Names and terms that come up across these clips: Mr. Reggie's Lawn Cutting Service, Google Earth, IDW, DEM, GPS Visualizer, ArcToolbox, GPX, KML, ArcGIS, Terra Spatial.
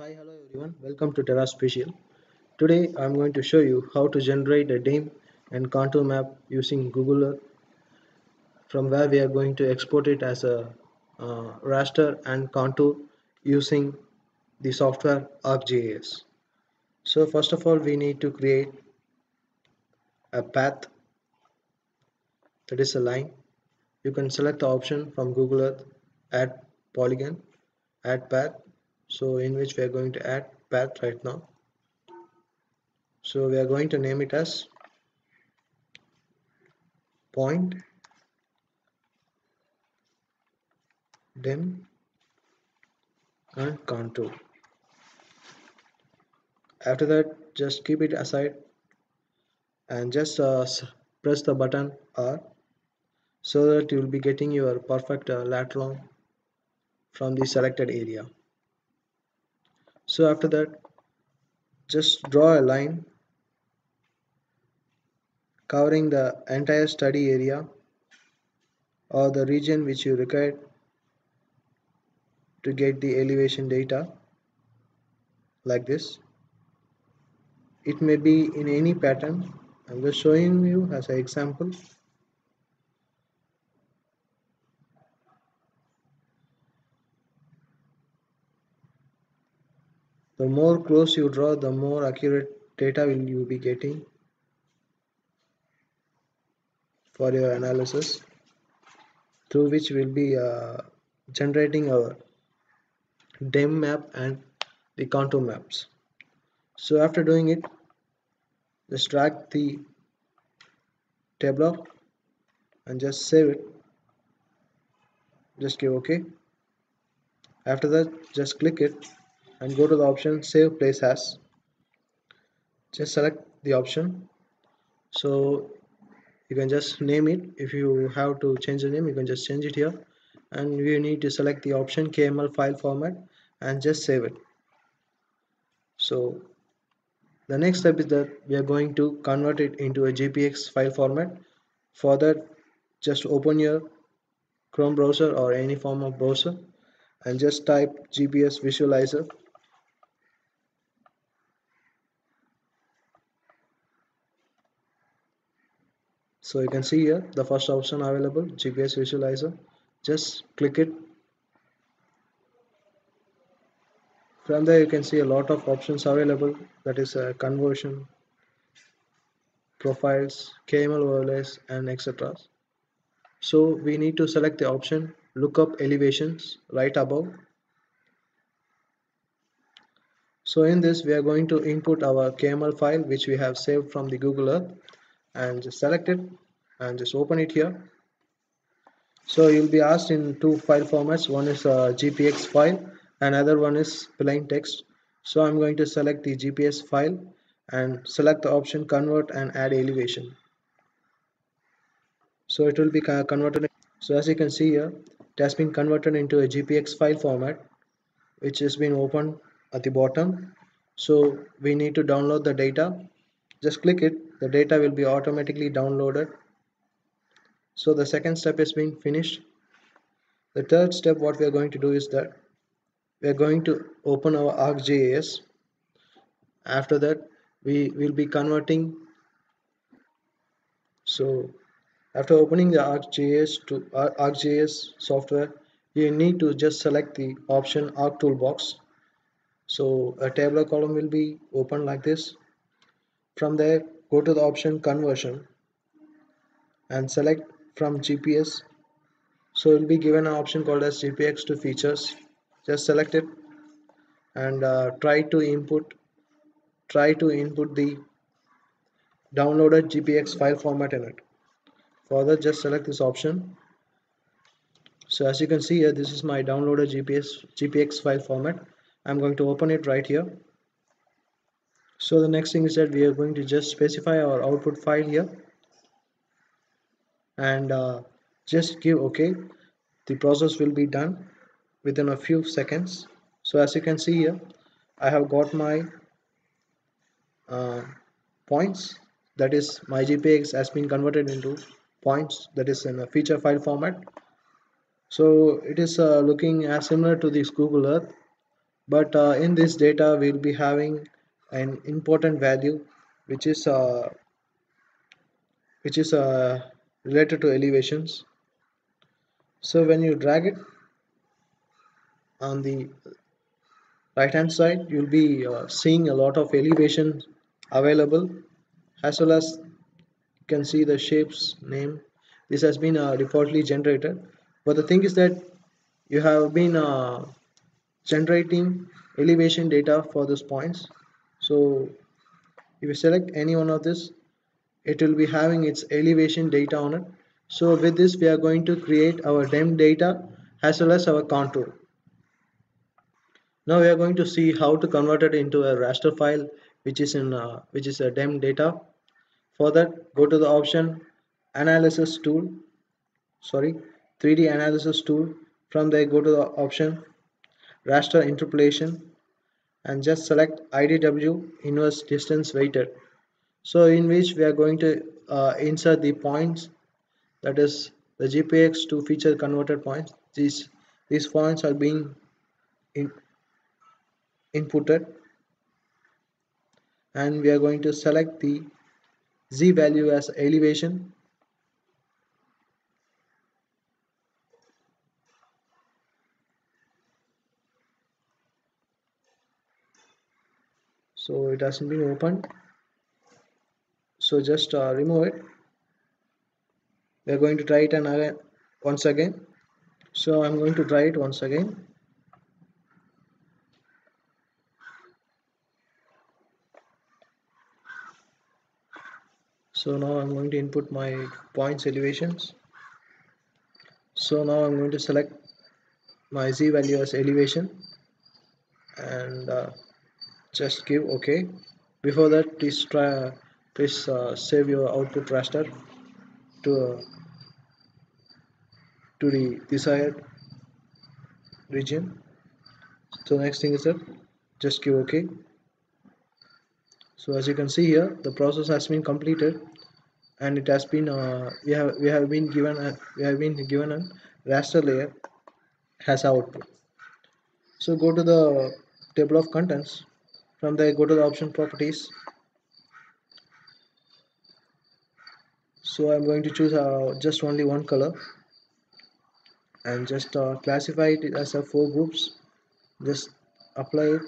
Hi, hello everyone, welcome to Terra Spatial. Today I am going to show you how to generate a DEM and contour map using Google Earth, from where we are going to export it as a raster and contour using the software ArcGIS. So first of all, we need to create a path, that is a line. You can select the option from Google Earth, add polygon, add path. So in which we are going to add path right now. So we are going to name it as point DEM and contour. After that, just keep it aside and just press the button R, so that you will be getting your perfect lateral from the selected area. So after that, just draw a line covering the entire study area or the region which you require to get the elevation data, like this. It may be in any pattern. I'm just showing you as an example. The more close you draw, the more accurate data will you be getting for your analysis, through which we'll be generating our DEM map and the contour maps. So after doing it, just drag the tableau and just save it. Just give OK. After that, just click it and go to the option save place as. Just select the option, so you can just name it. If you have to change the name, you can just change it here, and you need to select the option KML file format and just save it. So the next step is that we are going to convert it into a GPX file format. For that, just open your Chrome browser or any form of browser and just type GPS Visualizer. So you can see here the first option available, GPS Visualizer. Just click it. From there you can see a lot of options available, that is conversion, profiles, KML overlays and etc. So we need to select the option look up elevations right above. So in this we are going to input our KML file which we have saved from the Google Earth, and just select it and just open it here. So you'll be asked in two file formats. One is a GPX file, another one is plain text. So I'm going to select the GPS file and select the option convert and add elevation. So it will be converted. So as you can see here, it has been converted into a GPX file format, which has been opened at the bottom. So we need to download the data. Just click it, the data will be automatically downloaded. So the second step has been finished. The third step, what we are going to do is that we are going to open our ArcGIS. After that, we will be converting. So after opening the ArcGIS to ArcGIS software, you need to just select the option ArcToolbox. So a tabular column will be open like this. From there, go to the option conversion and select from GPS. So you'll be given an option called as GPX to features. Just select it and try to input the downloaded GPX file format in it. Further, just select this option. So as you can see here, this is my downloaded GPX file format. I'm going to open it right here. So the next thing is that we are going to just specify our output file here and just give OK. The process will be done within a few seconds. So as you can see here, I have got my points, that is my GPX has been converted into points, that is in a feature file format. So it is looking as similar to this Google Earth, But in this data we'll be having an important value which is related to elevations. So when you drag it on the right hand side, you'll be seeing a lot of elevations available, as well as you can see the shape's name. This has been defaultly generated, but the thing is that you have been generating elevation data for these points. So if you select any one of this, it will be having its elevation data on it. So with this we are going to create our DEM data as well as our contour. Now we are going to see how to convert it into a raster file which is a DEM data. For that, go to the option analysis tool, 3D analysis tool. From there, go to the option raster interpolation and just select IDW, inverse distance weighted, so in which we are going to insert the points, that is the GPX to feature converted points. These points are being inputted, and we are going to select the Z value as elevation. So it hasn't been opened, so just remove it. We are going to try it once again. So I'm going to try it once again. So now I'm going to input my points elevations. So now I'm going to select my Z value as elevation and just give OK. Before that, please save your output raster to the desired region. So next thing is that just give OK. So as you can see here, the process has been completed, and it has been we have been given a raster layer as output. So go to the table of contents. From there, go to the option properties. So I'm going to choose just only one color and just classify it as a 4 groups. Just apply it.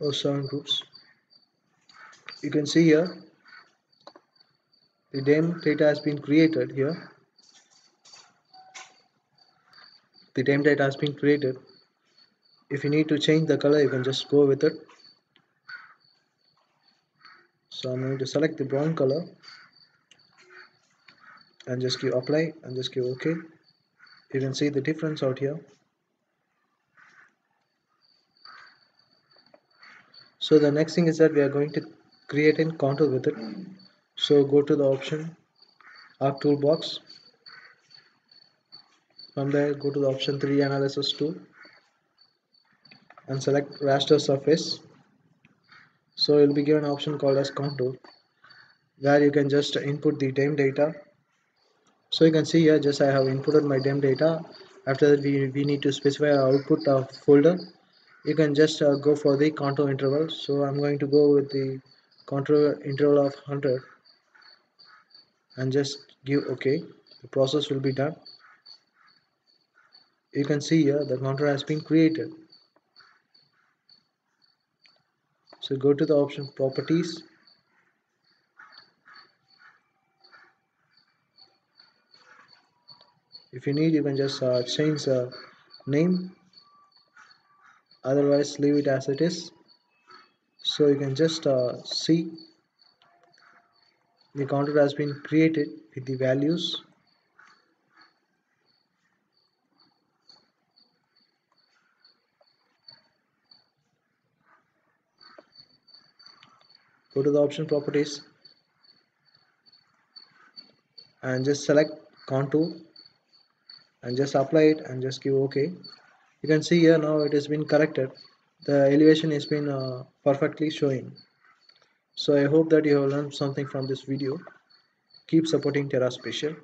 Or 7 groups. You can see here the DEM data has been created here. The DEM data has been created. If you need to change the color, you can just go with it. So I'm going to select the brown color and just give apply and just give OK. You can see the difference out here. So the next thing is that we are going to create a contour with it. So go to the option ArcToolbox. From there, go to the option 3 analysis tool and select raster surface. So you'll be given an option called as contour, where you can just input the DEM data. So you can see here, just I have inputted my DEM data. After that, we need to specify our output folder. You can just go for the contour interval. So I'm going to go with the contour interval of 100 and just give OK. The process will be done. You can see here the contour has been created. So go to the option properties. If you need, you can just change the name, otherwise leave it as it is. So you can just see the contour has been created with the values. Go to the option properties and just select contour and just apply it and just give OK. You can see here now it has been corrected. The elevation has been perfectly showing. So I hope that you have learned something from this video. Keep supporting Terra Spatial.